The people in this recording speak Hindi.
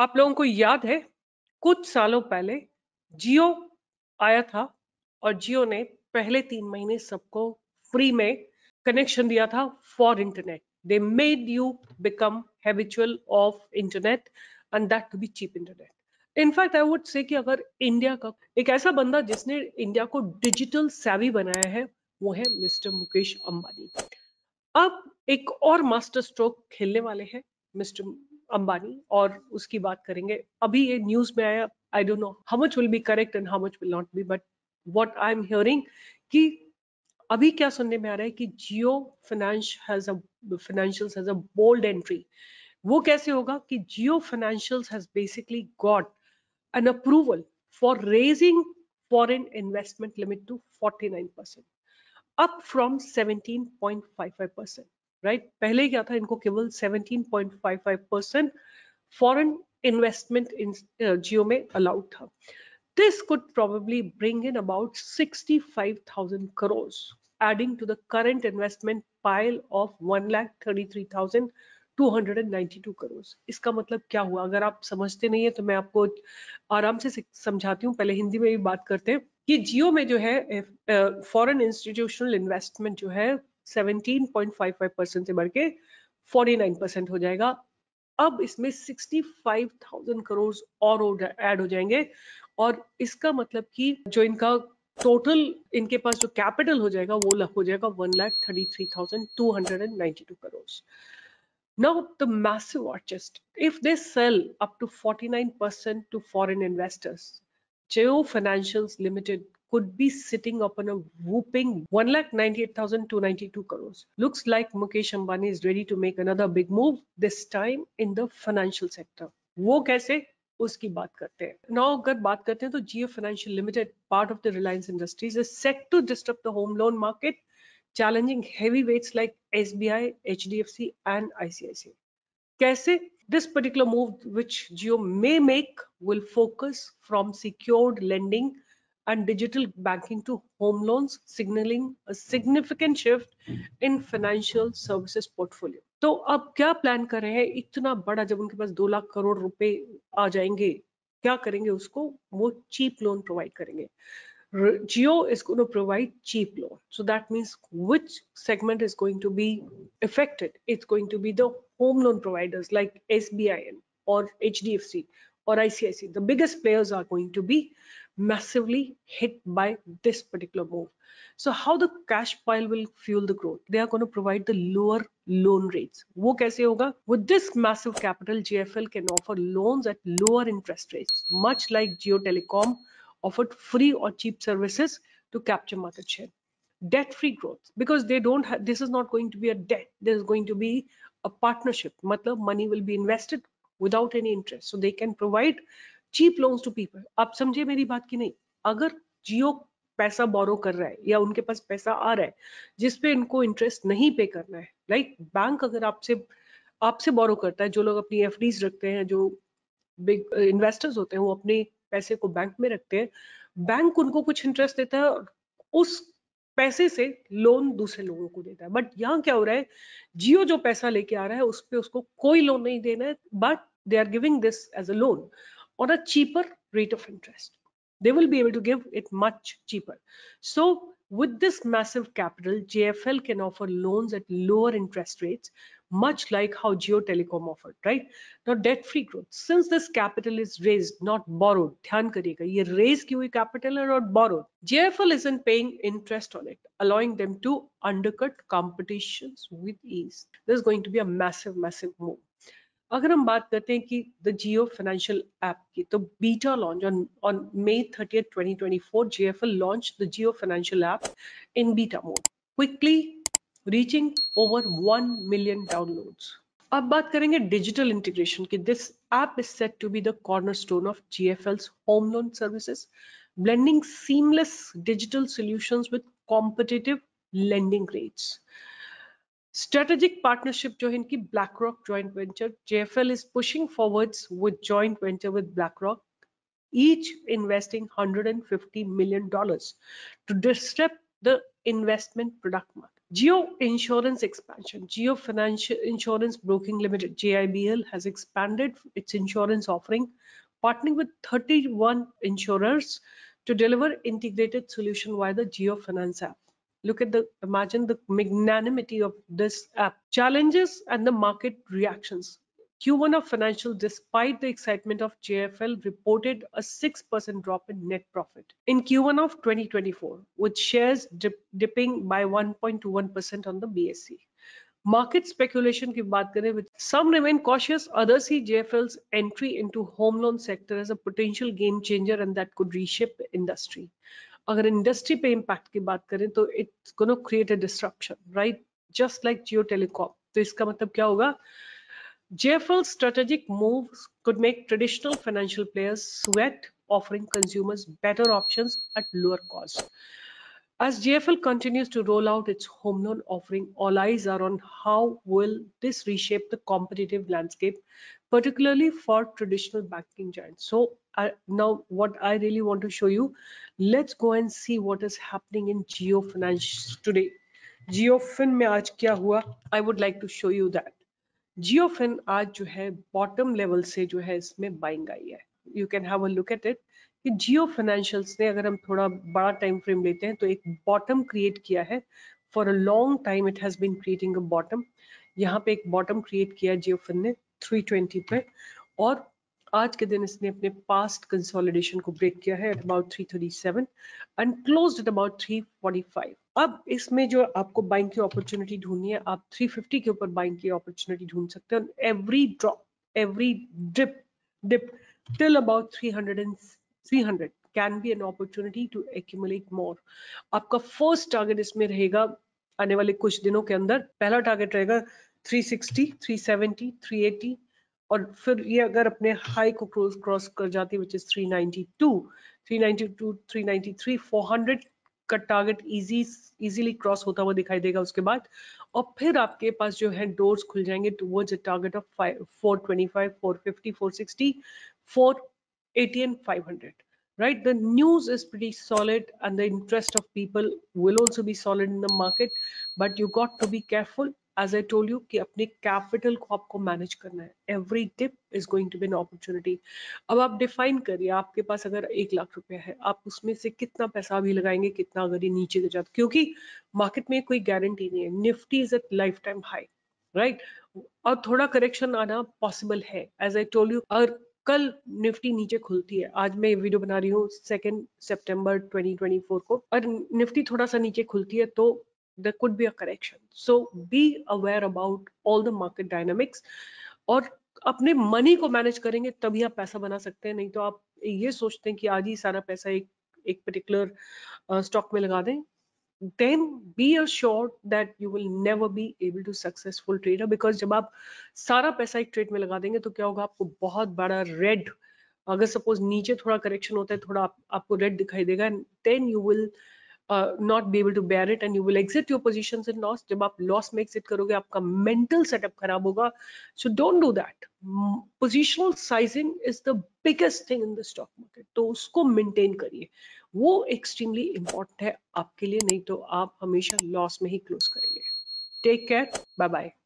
आप लोगों को याद है कुछ सालों पहले जियो आया था और जियो ने पहले 3 महीने सबको फ्री में कनेक्शन दिया था for internet. They made you become habitual of internet and that too be cheap internet. In fact I would say कि अगर इंडिया का एक ऐसा बंदा जिसने इंडिया को डिजिटल सेवी बनाया है वो है मिस्टर मुकेश अंबानी. अब एक और मास्टर स्ट्रोक खेलने वाले हैं मिस्टर अंबानी और उसकी बात करेंगे. अभी ये न्यूज में आया, I don't know how much will be correct and how much will not be, but what I am hearing कि अभी क्या सुनने में आ रहा है कि जियो financials has a bold entry. वो कैसे होगा कि जियो financials has basically got an approval for raising foreign investment limit to 49% up from 17.55%. Right, पहले क्या था, इनको केवल 17.55% फॉरेन इन्वेस्टमेंट इन जियो में अलाउड था. This could probably bring in about 65,000 crores adding to the current investment pile of 1,33,292 crores. इसका मतलब क्या हुआ, अगर आप समझते नहीं है तो मैं आपको आराम से समझाती हूँ. पहले हिंदी में भी बात करते हैं कि जियो में जो है फॉरेन इंस्टीट्यूशनल इन्वेस्टमेंट जो है 17.55% से बढ़ के 49% हो जाएगा. अब इसमें 65,000 करोड़ और ऐड हो जाएंगे और इसका मतलब कि जो इनका टोटल इनके पास जो कैपिटल हो जाएगा वो हो जाएगा 1,33,292 crores. Now the massive war chest. If they sell up to 49% to foreign investors, Jio Financials Limited could be sitting upon a whopping 1,98,292 crores. Looks like Mukesh Ambani is ready to make another big move, this time in the financial sector. वो कैसे, उसकी बात करते हैं. Now अगर बात करते हैं तो Jio Financial Limited, part of the Reliance Industries, is set to disrupt the home loan market, challenging heavyweights like SBI, HDFC, and ICICI. कैसे? This particular move which Jio may make will focus from secured lending and digital banking to home loans, signaling a significant shift in financial services portfolio. तो अब क्या प्लान कर रहे हैं इतना बड़ा, जब उनके पास 2 लाख करोड़ रुपए आ जाएंगे क्या करेंगे उसको, वो चीप लोन प्रोवाइड करेंगे. Jio is going to provide cheap loan, so that means which segment is going to be affected? It's going to be the home loan providers like SBI or HDFC or ICICI. The biggest players are going to be massively hit by this particular move. So how the cash pile will fuel the growth? They are going to provide the lower loan rates. वो कैसे होगा? With this massive capital, JFL can offer loans at lower interest rates, much like Jio Telecom offered free or cheap services to capture market share. Debt-free growth, because they don't have, this is not going to be a debt, there is going to be a partnership. Matlab money will be invested without any interest, so they can provide cheap loans to people. आप समझे मेरी बात की नहीं? अगर जियो पैसा बोरो कर रहा है या उनके पास पैसा आ रहा है जिसपे इनको इंटरेस्ट नहीं पे करना है, लाइक बैंक अगर आपसे बोरो करता है, जो लोग अपनी एफडीज रखते हैं, जो बिग इन्वेस्टर्स होते हैं वो अपने पैसे को बैंक में रखते हैं, बैंक उनको कुछ इंटरेस्ट देता है और उस पैसे से लोन दूसरे लोगों को देता है. बट यहाँ क्या हो रहा है, जियो जो पैसा लेके आ रहा है उस पे उसको कोई लोन नहीं देना है, but they are giving this as a loan on a cheaper rate of interest. They will be able to give it much cheaper. So with this massive capital, JFL can offer loans at lower interest rates, much like how Jio Telecom offered, right? Now debt-free growth. Since this capital is raised, not borrowed, ध्यान करिएगा ये raise की हुई capital है और borrowed. JFL isn't paying interest on it, allowing them to undercut competitions with ease. This is going to be a massive, massive move. अगर हम बात करते हैं कि the Jio Financial app की, तो beta launch on May 30th, 2024, JFL launched the Jio Financial app in beta mode, quickly reaching over 1 million downloads. अब बात करेंगे डिजिटल इंटीग्रेशन की. This app is set to be the cornerstone of GFL's home loan services, blending seamless digital solutions with competitive lending rates. Strategic partnership जो है इनकी BlackRock joint venture, GFL is pushing forwards with joint venture with BlackRock, each investing $150 million to disrupt the investment product market. Jio Insurance Expansion. Jio Finance Insurance Broking Limited, JIBL, has expanded its insurance offering, partnering with 31 insurers to deliver integrated solution via the Jio Finance app. Look at imagine the magnanimity of this app. Challenges and the market reactions. Q1 of financial, despite the excitement of JFL, reported a 6% drop in net profit in Q1 of 2024, with shares dipping by 1.21% on the BSE. Market speculation की बात करें, with some remain cautious, others see JFL's entry into home loan sector as a potential game changer and that could reshape industry. अगर इंडस्ट्री पे इम्पैक्ट की बात करें तो it's gonna create a disruption, right, just like Jio telecom. तो इसका मतलब क्या होगा? JFL's strategic moves could make traditional financial players sweat, offering consumers better options at lower cost. As JFL continues to roll out its home loan offering, all eyes are on how will this reshape the competitive landscape, particularly for traditional banking giants. So now what I really want to show you, let's go and see what is happening in Jio Finance today. Jio Fin में आज क्या हुआ? I would like to show you that. Jio fin आज जो है बॉटम लेवल से जो है इसमें बाइंग आई है. You can have a look at it कि जियो फाइनेंशियल्स ने, अगर हम थोड़ा बड़ा टाइम फ्रेम लेते हैं, तो एक बॉटम क्रिएट किया है. For a long time it has been creating a bottom. यहाँ पे एक बॉटम क्रिएट किया जियो फिन ने 320 पे, और आज के दिन इसने अपने पास्ट कंसोलिडेशन को ब्रेक किया है at about 337 and closed at about 345. अब इसमें जो आपको बाइंग की अपॉर्चुनिटी ढूंढनी है, आप 350 के ऊपर बाइंग की अपॉर्चुनिटी ढूंढ सकते हैं. Every drop, every dip till about 300 can be an opportunity to accumulate more. आपका फर्स्ट टारगेट इसमें रहेगा आने वाले कुछ दिनों के अंदर. पहला टारगेट रहेगा 360, 370, 380, और फिर ये अगर अपने हाई को क्रॉस कर जाती है, which is 392, 393, 400 का टारगेट इजीली क्रॉस होता हुआ दिखाई देगा उसके बाद. और फिर आपके पास जो है डोर्स खुल जाएंगे towards a target of 425, 450, 460, 480 and 500. Right, the news is pretty solid and the interest of people will also be solid in the market, but you got to be careful. As I told you कि अपने कैपिटल को आपको मैनेज करना है. Every tip is going to be an opportunity. अब आप डिफाइन करिए, आपके पास अगर 1 लाख रुपया है, आप उसमें से कितना पैसा भी लगाएंगे, कितना अगर ये नीचे गिर जाता, क्योंकि मार्केट में कोई गारंटी नहीं है. Nifty is at life time high, right, और थोड़ा करेक्शन आना पॉसिबल है. एज आई टोल्ड यू, अगर कल निफ्टी नीचे खुलती है, आज मैं ये वीडियो बना रही हूँ 2 सितंबर 2024 को, और निफ्टी थोड़ा सा नीचे खुलती है, तो there could be a correction. So be aware about all the market dynamics. और अपने मनी को मैनेज करेंगे तभी आप पैसा बना सकते हैं. नहीं तो आप ये सोचते हैं कि आज ही सारा पैसा एक पर्टिकुलर स्टॉक में लगा दें. Then be assured that you will never be able to successful trader, because जब आप सारा पैसा एक ट्रेड में लगा देंगे तो क्या होगा, आपको बहुत बड़ा रेड, अगर सपोज नीचे थोड़ा करेक्शन होता है, थोड़ा आपको रेड दिखाई देगा, and then you will not be able to bear it and you will exit your positions in loss. जब आप लॉस में exit करोगे, आपका mental setup खराब होगा. So don't do that. Positional sizing is the biggest thing in the stock market. तो उसको maintain करिए, वो extremely important है आपके लिए. नहीं तो आप हमेशा लॉस में ही क्लोज करेंगे. Take care. Bye bye.